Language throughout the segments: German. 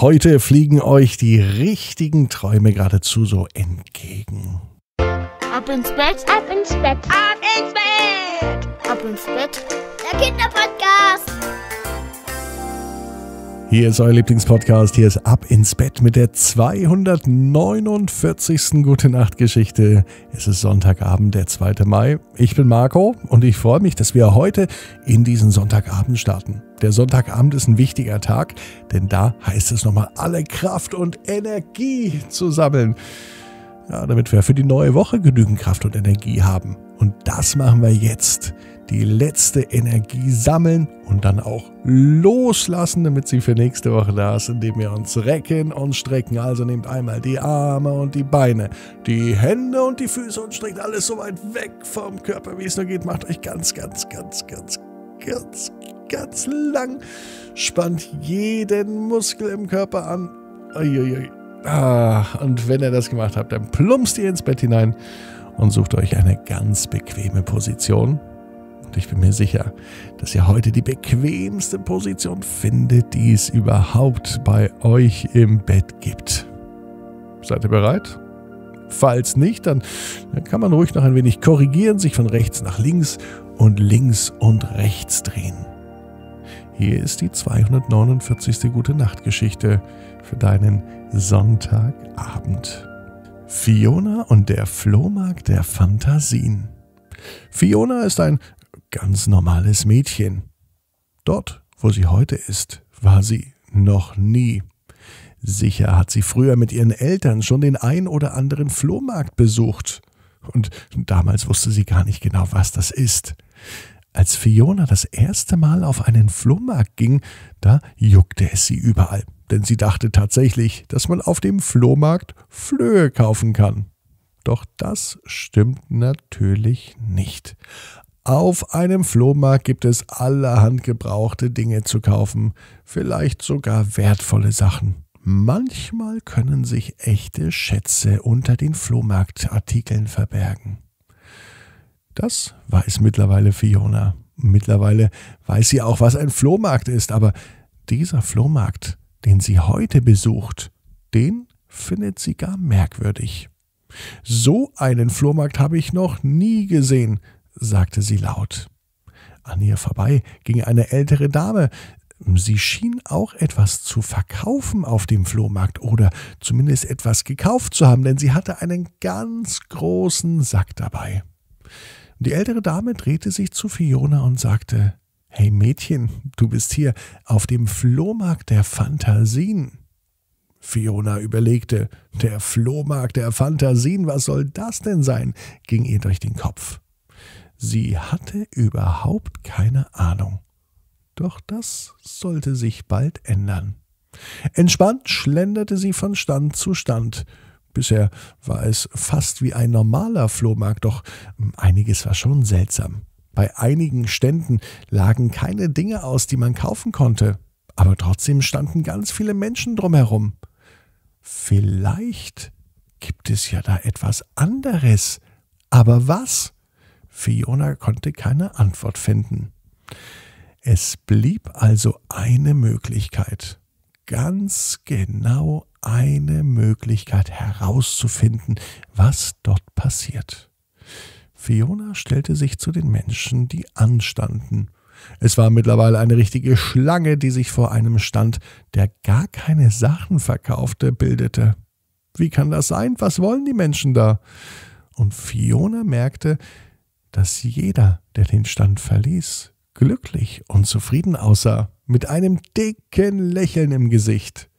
Heute fliegen euch die richtigen Träume geradezu so entgegen. Ab ins Bett, ab ins Bett, ab ins Bett, ab ins Bett, der Kinderpodcast. Hier ist euer Lieblingspodcast, hier ist Ab ins Bett mit der 249. Gute-Nacht-Geschichte. Es ist Sonntagabend, der 2. Mai. Ich bin Marco und ich freue mich, dass wir heute in diesen Sonntagabend starten. Der Sonntagabend ist ein wichtiger Tag, denn da heißt es nochmal, alle Kraft und Energie zu sammeln. Ja, damit wir für die neue Woche genügend Kraft und Energie haben. Und das machen wir jetzt. Die letzte Energie sammeln und dann auch loslassen, damit sie für nächste Woche da ist, indem wir uns recken und strecken. Also nehmt einmal die Arme und die Beine, die Hände und die Füße und streckt alles so weit weg vom Körper, wie es nur geht. Macht euch ganz, ganz, ganz, ganz, ganz, ganz lang. Spannt jeden Muskel im Körper an. Uiuiui. Ach, und wenn ihr das gemacht habt, dann plumpst ihr ins Bett hinein und sucht euch eine ganz bequeme Position. Und ich bin mir sicher, dass ihr heute die bequemste Position findet, die es überhaupt bei euch im Bett gibt. Seid ihr bereit? Falls nicht, dann kann man ruhig noch ein wenig korrigieren, sich von rechts nach links und rechts drehen. Hier ist die 249. Gute-Nacht-Geschichte für deinen Sonntagabend. Fiona und der Flohmarkt der Fantasien. Fiona ist ein ganz normales Mädchen. Dort, wo sie heute ist, war sie noch nie. Sicher hat sie früher mit ihren Eltern schon den ein oder anderen Flohmarkt besucht. Und damals wusste sie gar nicht genau, was das ist. Als Fiona das erste Mal auf einen Flohmarkt ging, da juckte es sie überall. Denn sie dachte tatsächlich, dass man auf dem Flohmarkt Flöhe kaufen kann. Doch das stimmt natürlich nicht. Auf einem Flohmarkt gibt es allerhand gebrauchte Dinge zu kaufen, vielleicht sogar wertvolle Sachen. Manchmal können sich echte Schätze unter den Flohmarktartikeln verbergen. Das weiß mittlerweile Fiona. Mittlerweile weiß sie auch, was ein Flohmarkt ist, aber dieser Flohmarkt, den sie heute besucht, den findet sie gar merkwürdig. So einen Flohmarkt habe ich noch nie gesehen, sagte sie laut. An ihr vorbei ging eine ältere Dame. Sie schien auch etwas zu verkaufen auf dem Flohmarkt oder zumindest etwas gekauft zu haben, denn sie hatte einen ganz großen Sack dabei. Die ältere Dame drehte sich zu Fiona und sagte: »Hey Mädchen, du bist hier auf dem Flohmarkt der Fantasien.« Fiona überlegte, der Flohmarkt der Fantasien, was soll das denn sein, ging ihr durch den Kopf. Sie hatte überhaupt keine Ahnung. Doch das sollte sich bald ändern. Entspannt schlenderte sie von Stand zu Stand. Bisher war es fast wie ein normaler Flohmarkt, doch einiges war schon seltsam. Bei einigen Ständen lagen keine Dinge aus, die man kaufen konnte. Aber trotzdem standen ganz viele Menschen drumherum. Vielleicht gibt es ja da etwas anderes. Aber was? Fiona konnte keine Antwort finden. Es blieb also eine Möglichkeit, ganz genau eine Möglichkeit herauszufinden, was dort passiert. Fiona stellte sich zu den Menschen, die anstanden. Es war mittlerweile eine richtige Schlange, die sich vor einem Stand, der gar keine Sachen verkaufte, bildete. Wie kann das sein? Was wollen die Menschen da? Und Fiona merkte, dass jeder, der den Stand verließ, glücklich und zufrieden aussah, mit einem dicken Lächeln im Gesicht.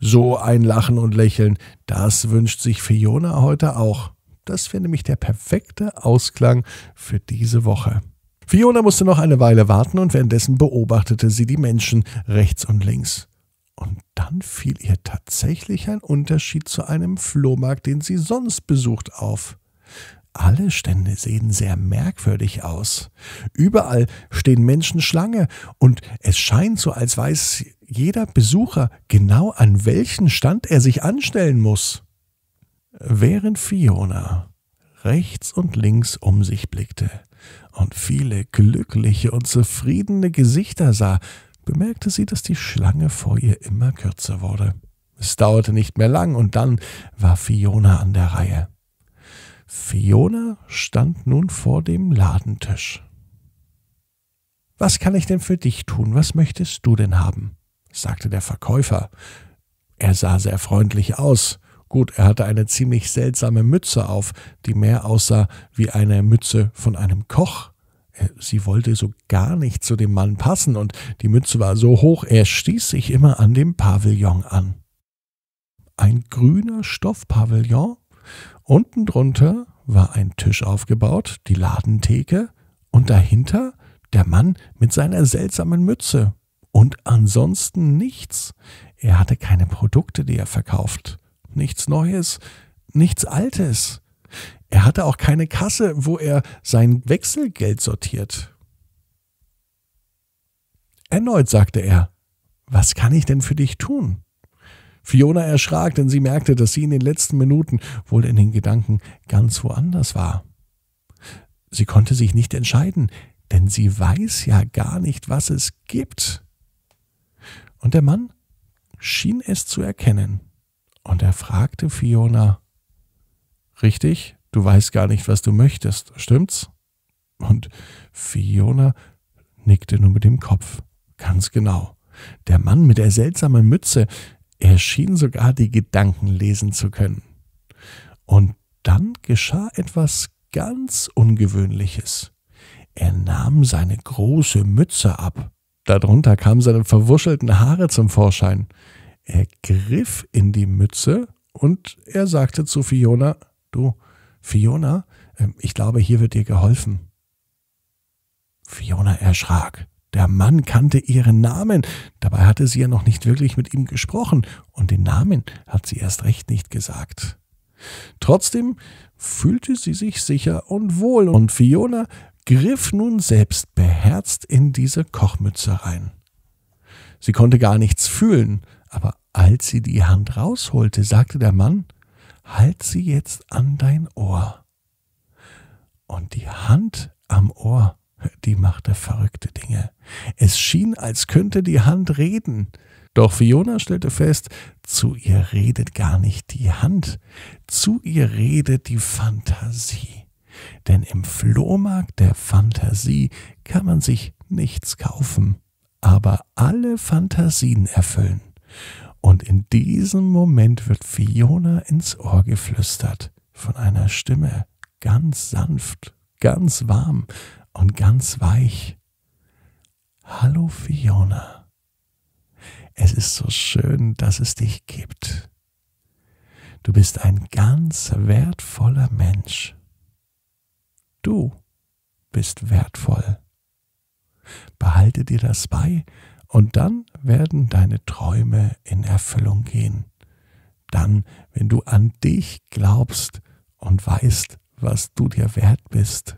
So ein Lachen und Lächeln, das wünscht sich Fiona heute auch. Das wäre nämlich der perfekte Ausklang für diese Woche. Fiona musste noch eine Weile warten und währenddessen beobachtete sie die Menschen rechts und links. Und dann fiel ihr tatsächlich ein Unterschied zu einem Flohmarkt, den sie sonst besucht, auf. Alle Stände sehen sehr merkwürdig aus. Überall stehen Menschen Schlange und es scheint so, als weiß jeder Besucher genau, an welchen Stand er sich anstellen muss. Während Fiona rechts und links um sich blickte und viele glückliche und zufriedene Gesichter sah, bemerkte sie, dass die Schlange vor ihr immer kürzer wurde. Es dauerte nicht mehr lang und dann war Fiona an der Reihe. Fiona stand nun vor dem Ladentisch. »Was kann ich denn für dich tun? Was möchtest du denn haben?« sagte der Verkäufer. Er sah sehr freundlich aus. Gut, er hatte eine ziemlich seltsame Mütze auf, die mehr aussah wie eine Mütze von einem Koch. Sie wollte so gar nicht zu dem Mann passen und die Mütze war so hoch, er stieß sich immer an dem Pavillon an. Ein grüner Stoffpavillon. Unten drunter war ein Tisch aufgebaut, die Ladentheke und dahinter der Mann mit seiner seltsamen Mütze. Und ansonsten nichts. Er hatte keine Produkte, die er verkauft. Nichts Neues, nichts Altes. Er hatte auch keine Kasse, wo er sein Wechselgeld sortiert. Erneut sagte er, »Was kann ich denn für dich tun?« Fiona erschrak, denn sie merkte, dass sie in den letzten Minuten wohl in den Gedanken ganz woanders war. Sie konnte sich nicht entscheiden, denn sie weiß ja gar nicht, was es gibt. Und der Mann schien es zu erkennen. Und er fragte Fiona, »Richtig, du weißt gar nicht, was du möchtest, stimmt's?« Und Fiona nickte nur mit dem Kopf. Ganz genau. Der Mann mit der seltsamen Mütze, er schien sogar die Gedanken lesen zu können. Und dann geschah etwas ganz Ungewöhnliches. Er nahm seine große Mütze ab. Darunter kamen seine verwuschelten Haare zum Vorschein. Er griff in die Mütze und er sagte zu Fiona, »Du, Fiona, ich glaube, hier wird dir geholfen.« Fiona erschrak. Der Mann kannte ihren Namen. Dabei hatte sie ja noch nicht wirklich mit ihm gesprochen und den Namen hat sie erst recht nicht gesagt. Trotzdem fühlte sie sich sicher und wohl und Fiona griff nun selbst beherzt in diese Kochmütze rein. Sie konnte gar nichts fühlen, aber als sie die Hand rausholte, sagte der Mann, »Halt sie jetzt an dein Ohr.« Und die Hand am Ohr, die machte verrückte Dinge. Es schien, als könnte die Hand reden. Doch Fiona stellte fest, zu ihr redet gar nicht die Hand, zu ihr redet die Fantasie. Denn im Flohmarkt der Fantasie kann man sich nichts kaufen, aber alle Fantasien erfüllen. Und in diesem Moment wird Fiona ins Ohr geflüstert, von einer Stimme, ganz sanft, ganz warm und ganz weich. »Hallo Fiona, es ist so schön, dass es dich gibt. Du bist ein ganz wertvoller Mensch. Du bist wertvoll. Behalte dir das bei und dann werden deine Träume in Erfüllung gehen. Dann, wenn du an dich glaubst und weißt, was du dir wert bist.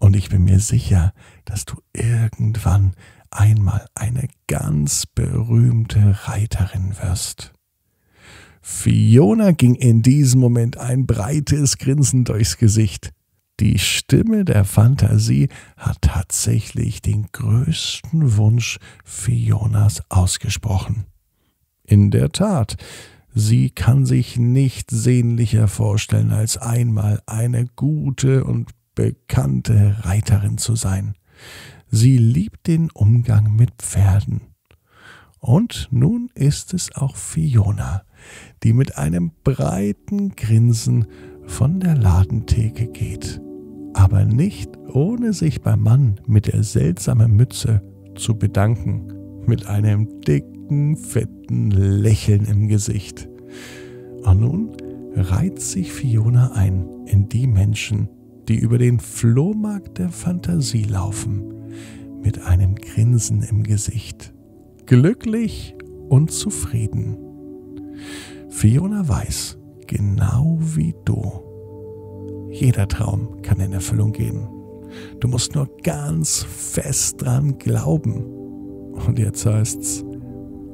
Und ich bin mir sicher, dass du irgendwann einmal eine ganz berühmte Reiterin wirst.« Fiona ging in diesem Moment ein breites Grinsen durchs Gesicht. Die Stimme der Fantasie hat tatsächlich den größten Wunsch Fionas ausgesprochen. In der Tat, sie kann sich nichts sehnlicher vorstellen, als einmal eine gute und bekannte Reiterin zu sein. Sie liebt den Umgang mit Pferden. Und nun ist es auch Fiona, die mit einem breiten Grinsen von der Ladentheke geht, aber nicht ohne sich beim Mann mit der seltsamen Mütze zu bedanken, mit einem dicken, fetten Lächeln im Gesicht. Und nun reiht sich Fiona ein in die Menschen, die über den Flohmarkt der Fantasie laufen, mit einem Grinsen im Gesicht, glücklich und zufrieden. Fiona weiß, genau wie du, jeder Traum kann in Erfüllung gehen. Du musst nur ganz fest dran glauben. Und jetzt heißt's,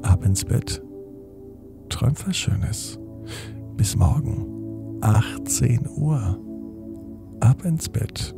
ab ins Bett. Träum was Schönes. Bis morgen, 18 Uhr. abinsbett.net